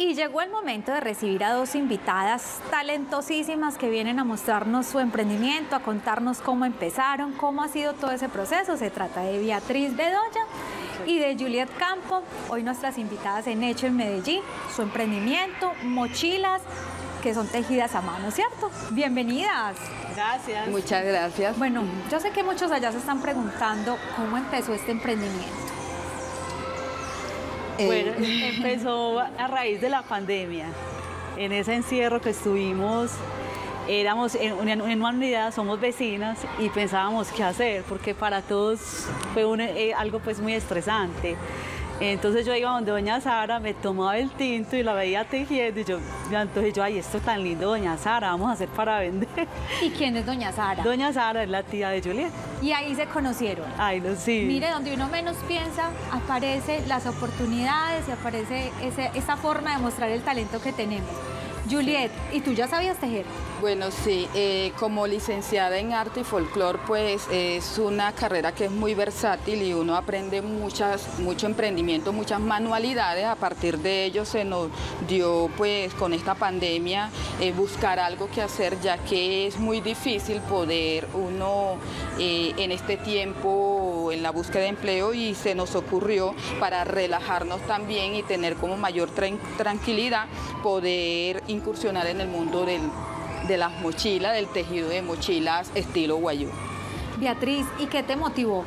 Y llegó el momento de recibir a dos invitadas talentosísimas que vienen a mostrarnos su emprendimiento, a contarnos cómo empezaron, cómo ha sido todo ese proceso. Se trata de Beatriz Bedoya y de Yuliet Campo, hoy nuestras invitadas en Hecho en Medellín, su emprendimiento, mochilas que son tejidas a mano, ¿cierto? Bienvenidas. Gracias. Muchas gracias. Bueno, yo sé que muchos allá se están preguntando cómo empezó este emprendimiento. Bueno, empezó a raíz de la pandemia. En ese encierro que estuvimos, éramos en una unidad, somos vecinas y pensábamos qué hacer, porque para todos fue algo pues muy estresante. Entonces yo iba donde doña Sara, me tomaba el tinto y la veía tejiendo, y yo me antojé, ay, esto es tan lindo, doña Sara, vamos a hacer para vender. ¿Y quién es doña Sara? Doña Sara es la tía de Yuliet. Y ahí se conocieron. Ay, no, sí. Mire, donde uno menos piensa, aparecen las oportunidades y aparece esa forma de mostrar el talento que tenemos. Yuliet, ¿y tú ya sabías tejer? Bueno, sí, como licenciada en arte y folclore, pues es una carrera que es muy versátil y uno aprende mucho emprendimiento, muchas manualidades. A partir de ello se nos dio, pues con esta pandemia, buscar algo que hacer, ya que es muy difícil poder uno en este tiempo en la búsqueda de empleo, y se nos ocurrió, para relajarnos también y tener como mayor tranquilidad, poder incursionar en el mundo de las mochilas, del tejido de mochilas estilo guayú. Beatriz, ¿y qué te motivó?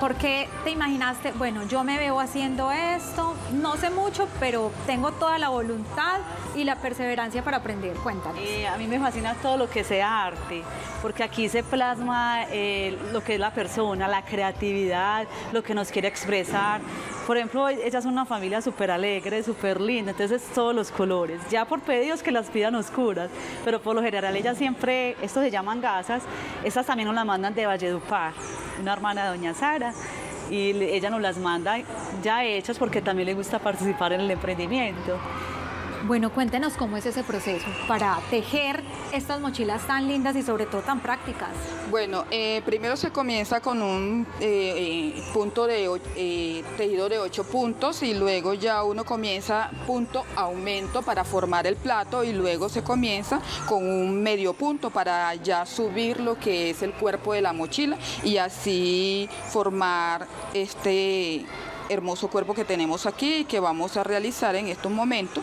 ¿Por qué te imaginaste, bueno, yo me veo haciendo esto, no sé mucho, pero tengo toda la voluntad y la perseverancia para aprender? Cuéntanos. A mí me fascina todo lo que sea arte, porque aquí se plasma lo que es la persona, la creatividad, lo que nos quiere expresar. Por ejemplo, ella es una familia súper alegre, súper linda, entonces todos los colores, ya por pedidos que las pidan oscuras, pero por lo general ellas siempre, estos se llaman gasas, estas también nos las mandan de Valledupar, una hermana de doña Sara, y ella nos las manda ya hechas porque también le gusta participar en el emprendimiento. Bueno, cuéntenos cómo es ese proceso para tejer estas mochilas tan lindas y sobre todo tan prácticas. Bueno, primero se comienza con un punto de tejido de 8 puntos, y luego ya uno comienza punto aumento para formar el plato, y luego se comienza con un medio punto para ya subir lo que es el cuerpo de la mochila y así formar este hermoso cuerpo que tenemos aquí y que vamos a realizar en estos momentos.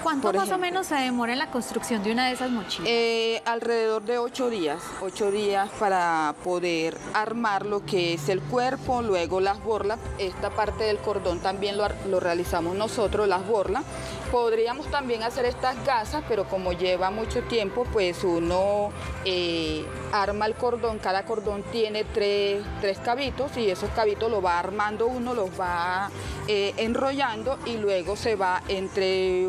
¿Cuánto más o menos se demora en la construcción de una de esas mochilas? Alrededor de 8 días para poder armar lo que es el cuerpo, luego las borlas. Esta parte del cordón también lo realizamos nosotros, las borlas. Podríamos también hacer estas gasas, pero como lleva mucho tiempo, pues uno arma el cordón. Cada cordón tiene tres cabitos, y esos cabitos lo va armando uno, los va enrollando, y luego se va entre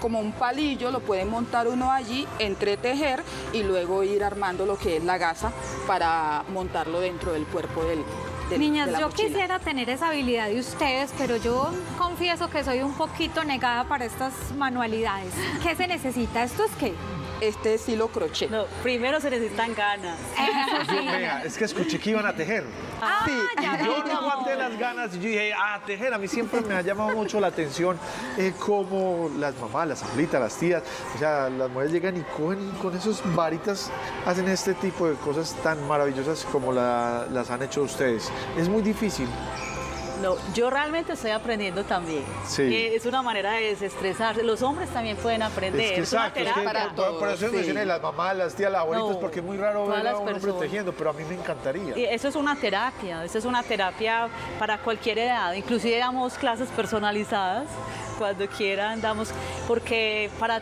como un palillo, lo puede montar uno allí, entretejer y luego ir armando lo que es la gasa para montarlo dentro del cuerpo de la mochila. Niñas, yo quisiera tener esa habilidad de ustedes, pero yo confieso que soy un poquito negada para estas manualidades. ¿Qué se necesita? ¿Esto es qué? Este es hilo crochet. No, primero se necesitan ganas. Sí. Venga, es que escuché que iban a tejer. Ah, sí. Ya, yo no guardé las ganas y yo dije, tejer. A mí siempre me ha llamado mucho la atención como las mamás, las abuelitas, las tías, o sea, las mujeres llegan y cogen y con esas varitas hacen este tipo de cosas tan maravillosas como las han hecho ustedes. Es muy difícil. No, yo realmente estoy aprendiendo también. Sí. Es una manera de desestresarse. Los hombres también pueden aprender. Es una terapia para todos. Por eso mencioné las mamás, las tías, las abuelitas, porque es muy raro ver a un hombre tejiendo, pero a mí me encantaría. Y eso es una terapia. Eso es una terapia para cualquier edad. Inclusive damos clases personalizadas. Cuando quieran damos, porque para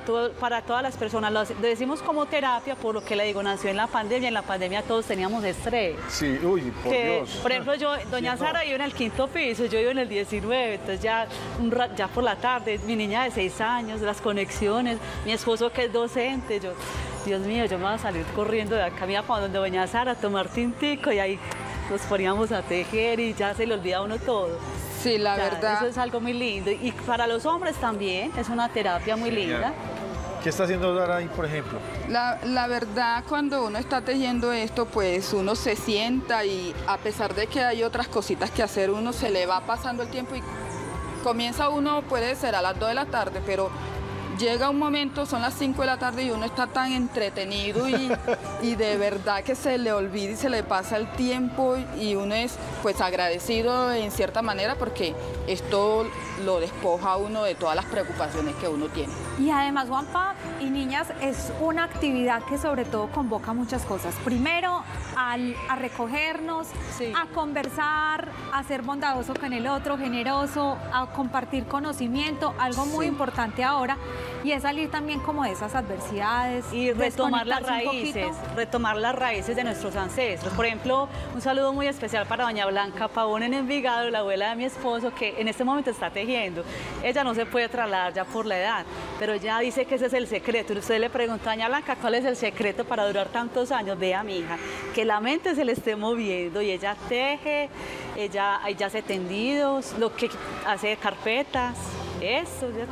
todas las personas lo decimos como terapia, por lo que le digo, nació en la pandemia. En la pandemia todos teníamos estrés. Sí, uy, por Dios. Por ejemplo, yo, doña Sara vive en el 5.º piso, yo vivo en el 19, entonces ya por la tarde, mi niña de 6 años, las conexiones, mi esposo que es docente, yo, Dios mío, yo me voy a salir corriendo de acá, mira, para donde doña Sara, a tomar tintico, y ahí nos poníamos a tejer y ya se le olvida a uno todo. Sí, la verdad. Eso es algo muy lindo. Y para los hombres también es una terapia muy linda. ¿Qué está haciendo Sara ahí, por ejemplo? La verdad, cuando uno está tejiendo esto, pues uno se sienta y a pesar de que hay otras cositas que hacer, uno se le va pasando el tiempo y comienza uno, puede ser a las 2 de la tarde, pero llega un momento, son las 5 de la tarde y uno está tan entretenido y de verdad que se le olvida y se le pasa el tiempo y uno es pues agradecido en cierta manera porque esto lo despoja a uno de todas las preocupaciones que uno tiene. Y además, Juanpa y niñas, es una actividad que sobre todo convoca muchas cosas. Primero, a recogernos, sí, a conversar, a ser bondadoso con el otro, generoso, a compartir conocimiento, algo muy importante ahora, y es salir también como de esas adversidades. Y retomar las raíces, de nuestros ancestros. Por ejemplo, un saludo muy especial para doña Blanca Pavón en Envigado, la abuela de mi esposo, que en este momento está tejiendo. Ella no se puede trasladar ya por la edad, pero ella dice que ese es el secreto. Usted le pregunta, doña Blanca, ¿cuál es el secreto para durar tantos años? Vea, mi hija, que la mente se le esté moviendo, y ella teje, ella hace tendidos, lo que hace carpetas, eso, ya.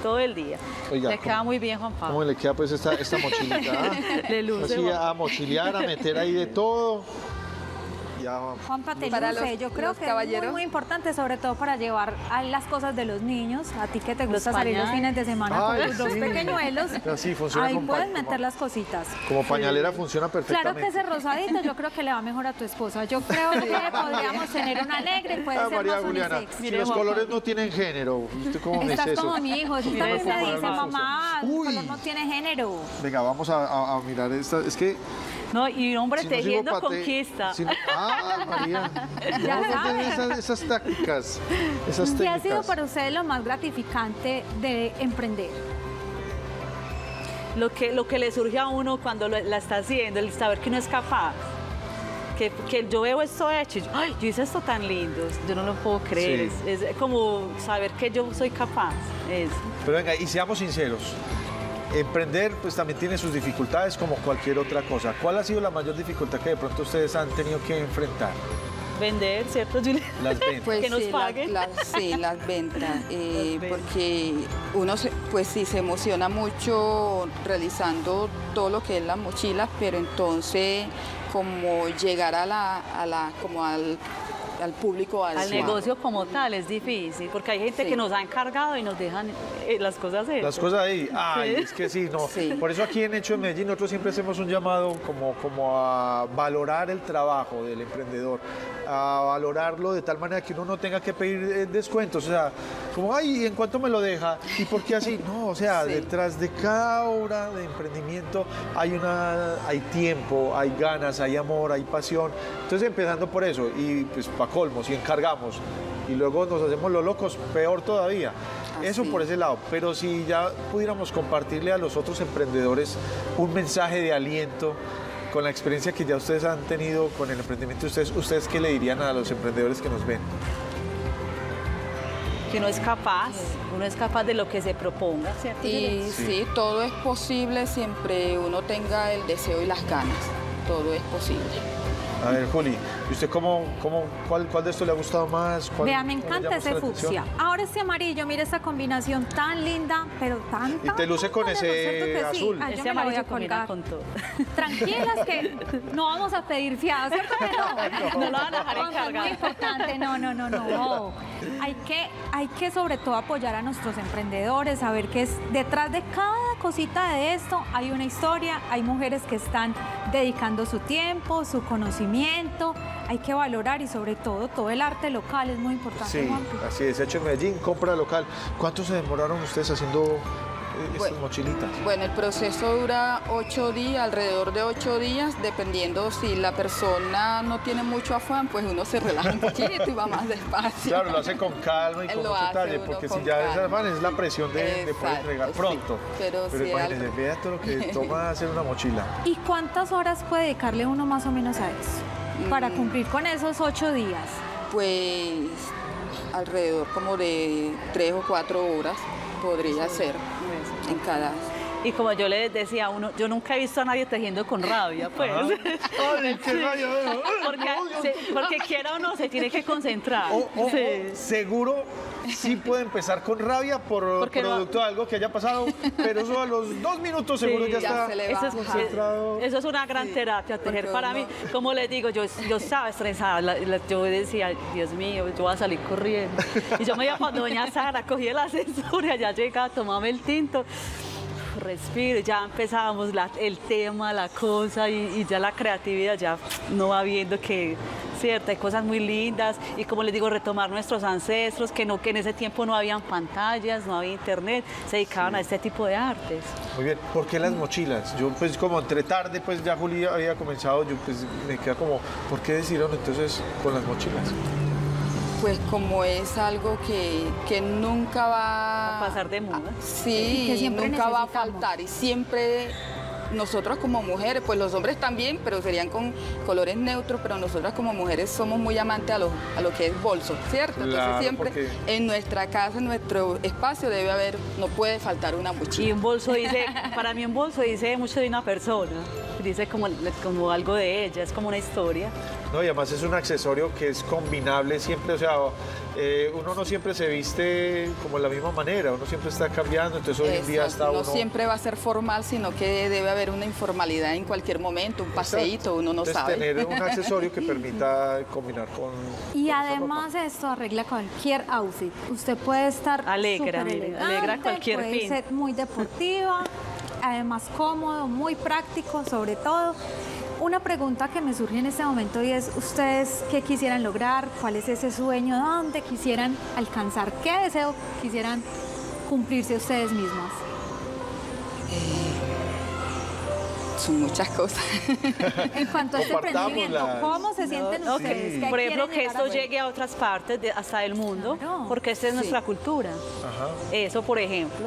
Todo el día. Oiga, le queda muy bien, Juan Pablo. ¿Cómo le queda pues esta mochilita? Le luce, así, a mochilear, a meter ahí de todo. Ya, Juanpa, te luce. Yo creo que es muy, muy importante, sobre todo para llevar a las cosas de los niños. A ti que te gusta salir los fines de semana con tus dos pequeñuelos. Sí, funciona. Ahí puedes meter las cositas. Como pañalera funciona perfectamente. Claro que ese rosadito yo creo que le va mejor a tu esposa. Yo creo que podríamos tener un alegre, puede ser María más Juliana, unisex. Si los colores no tienen género, ¿usted cómo me dice eso? Estás como mi hijo, si también me dice, mamá, el color no tiene género. Venga, vamos a mirar esta, es que... No, y hombre, si tejiendo no conquista. Si no, María. Ya sabes. Esas tácticas. ¿Qué ha sido para ustedes lo más gratificante de emprender? Lo que le surge a uno cuando la está haciendo, el saber que no es capaz. Que yo veo esto hecho y yo, ¡ay! Yo hice esto tan lindo, yo no lo puedo creer. Sí. Es como saber que yo soy capaz. Eso. Pero venga, y seamos sinceros. Emprender pues también tiene sus dificultades como cualquier otra cosa. ¿Cuál ha sido la mayor dificultad que de pronto ustedes han tenido que enfrentar? Vender, ¿cierto, Juliet? Las ventas. Pues que nos paguen. Las ventas. Porque uno se emociona mucho realizando todo lo que es las mochilas, pero entonces como llegar al público, al negocio como tal, es difícil, porque hay gente que nos ha encargado y nos dejan las cosas hechas. Las cosas ahí, ay, es que sí, no. Sí. Por eso aquí en Hecho en Medellín nosotros siempre hacemos un llamado como a valorar el trabajo del emprendedor, a valorarlo de tal manera que uno no tenga que pedir descuentos, o sea, como, ay, ¿en cuánto me lo deja? ¿Y por qué así? No, o sea, detrás de cada obra de emprendimiento hay tiempo, hay ganas, hay amor, hay pasión. Entonces, empezando por eso, y pues para colmo, si encargamos y luego nos hacemos los locos, peor todavía. Eso por ese lado. Pero si ya pudiéramos compartirle a los otros emprendedores un mensaje de aliento con la experiencia que ya ustedes han tenido con el emprendimiento de ustedes, ¿ustedes qué le dirían a los emprendedores que nos ven? Que uno es capaz de lo que se proponga, ¿cierto? Y sí, todo es posible siempre uno tenga el deseo y las ganas. Todo es posible. A ver, Juli, ¿y usted cuál de estos le ha gustado más? Vea, me encanta ese fucsia. Ahora este amarillo, mira esta combinación tan linda, pero tan... Y te luce con ese azul. Sí. Ese amarillo combina con todo. Tranquilas que no vamos a pedir fiado, ¿cierto? No lo van a dejar encargado. Es muy importante, no. Hay que sobre todo apoyar a nuestros emprendedores, saber que detrás de cada cosita de esto hay una historia, hay mujeres que están dedicando su tiempo, su conocimiento. Hay que valorar y sobre todo el arte local es muy importante. Sí, así es, Hecho en Medellín, compra local. ¿Cuánto se demoraron ustedes haciendo estas mochilitas? Bueno, el proceso dura 8 días, alrededor de 8 días, dependiendo si la persona no tiene mucho afán, pues uno se relaja un poquito y va más despacio. Claro, lo hace con calma y con mucho detalle, porque si ya es afán, es la presión de poder entregar pronto. Sí, pero si imagínense, vea todo lo que toma hacer una mochila. ¿Y cuántas horas puede dedicarle uno más o menos a eso? Para cumplir con esos 8 días. Pues alrededor como de 3 o 4 horas podría ser en cada Y como yo les decía a uno, yo nunca he visto a nadie tejiendo con rabia, pues. Ay, qué rabia, ¿no? Porque quiera o no, se tiene que concentrar. O, seguro sí puede empezar con rabia por producto de algo que haya pasado, pero eso a los 2 minutos seguro sí, ya está concentrado. Eso es una gran terapia, tejer para mí. Como les digo, yo estaba estresada, yo decía, Dios mío, yo voy a salir corriendo. Y yo me iba cuando doña Sara, cogí el ascensor y allá llegaba, tomaba el tinto. Respiro, ya empezábamos el tema, la cosa y ya la creatividad, ya no va viendo que, cierto, hay cosas muy lindas y como les digo, retomar nuestros ancestros, que en ese tiempo no habían pantallas, no había internet, se dedicaban a este tipo de artes. Muy bien, ¿por qué las mochilas? Yo pues como entre tarde, pues ya Julia había comenzado, yo pues me queda como, ¿por qué decidieron entonces con las mochilas? Pues como es algo que nunca va a pasar de moda. Sí, que siempre nunca va a faltar y siempre nosotros como mujeres, pues los hombres también, pero serían con colores neutros, pero nosotras como mujeres somos muy amantes a lo que es bolso, ¿cierto? Claro, entonces siempre en nuestra casa, en nuestro espacio debe haber, no puede faltar una mochila. Y un bolso dice, para mí un bolso dice mucho de una persona, dice como algo de ella, es como una historia. No, y además es un accesorio que es combinable siempre, o sea, uno no siempre se viste como de la misma manera, uno siempre está cambiando, entonces hoy en día está uno... No siempre va a ser formal, sino que debe haber una informalidad en cualquier momento, un paseíto, uno no sabe. Tener un accesorio que permita combinar con... Y además esto arregla cualquier outfit, usted puede estar alegra, alegra cualquier fin. Puede ser muy deportiva, además cómodo, muy práctico sobre todo. Una pregunta que me surge en este momento y es, ¿ustedes qué quisieran lograr? ¿Cuál es ese sueño? ¿Dónde quisieran alcanzar? ¿Qué deseo quisieran cumplirse ustedes mismas? Son muchas cosas. En cuanto a este emprendimiento, ¿cómo se sienten ustedes? Sí. Por ejemplo, que esto llegue a otras partes, hasta el mundo, no. Porque esta es nuestra cultura. Ajá. Eso, por ejemplo.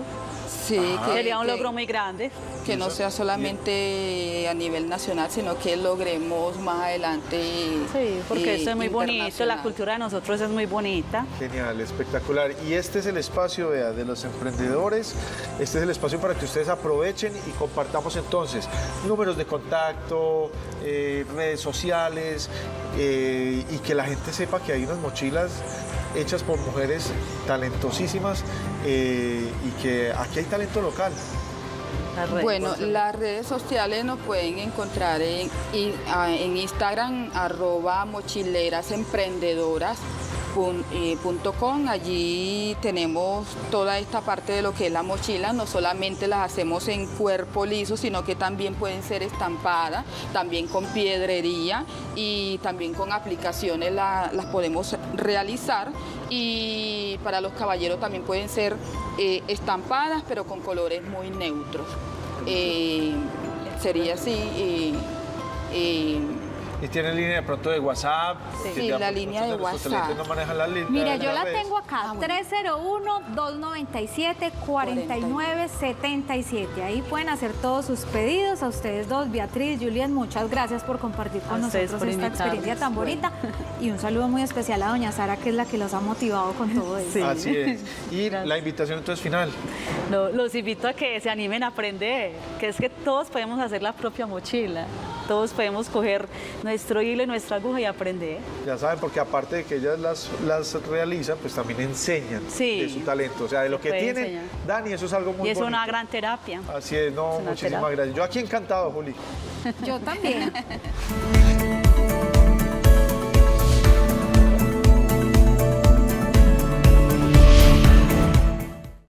Sí, que sería un logro muy grande. Que no sea solamente a nivel nacional, sino que logremos más adelante. Sí, porque eso es muy bonito, la cultura de nosotros es muy bonita. Genial, espectacular. Y este es el espacio, Bea, de los emprendedores. Este es el espacio para que ustedes aprovechen y compartamos entonces números de contacto, redes sociales y que la gente sepa que hay unas mochilas hechas por mujeres talentosísimas y que aquí hay talento local. Bueno, las redes sociales nos pueden encontrar en Instagram, @mochilerasemprendedoras.com. Allí tenemos toda esta parte de lo que es la mochila, no solamente las hacemos en cuerpo liso, sino que también pueden ser estampadas, también con piedrería y también con aplicaciones las podemos realizar. Y para los caballeros también pueden ser estampadas, pero con colores muy neutros. Sería así. ¿Y tiene línea de pronto de WhatsApp? Sí, la línea de WhatsApp. No manejan la línea. Mira, yo la tengo acá, 301-297-4977. Ahí pueden hacer todos sus pedidos. A ustedes dos, Beatriz, Yuliet, muchas gracias por compartir con nosotros esta experiencia tan bonita. Y un saludo muy especial a doña Sara, que es la que los ha motivado con todo eso. Sí. Así es. Y la invitación entonces final. No, los invito a que se animen a aprender, que es que todos podemos hacer la propia mochila. Todos podemos coger nuestro hilo y nuestra aguja y aprender. Ya saben, porque aparte de que ellas las realizan, pues también enseñan de su talento. O sea, de lo que tienen, Dani, eso es algo muy bonito. Y es una gran terapia. Así es, no, muchísimas gracias. Yo aquí encantado, Juli. Yo también.